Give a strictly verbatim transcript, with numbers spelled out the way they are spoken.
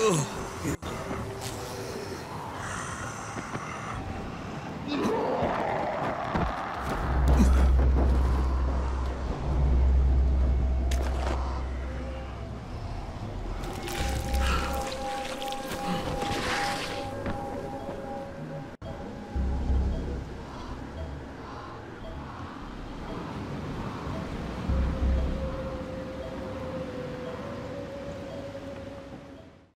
Ugh.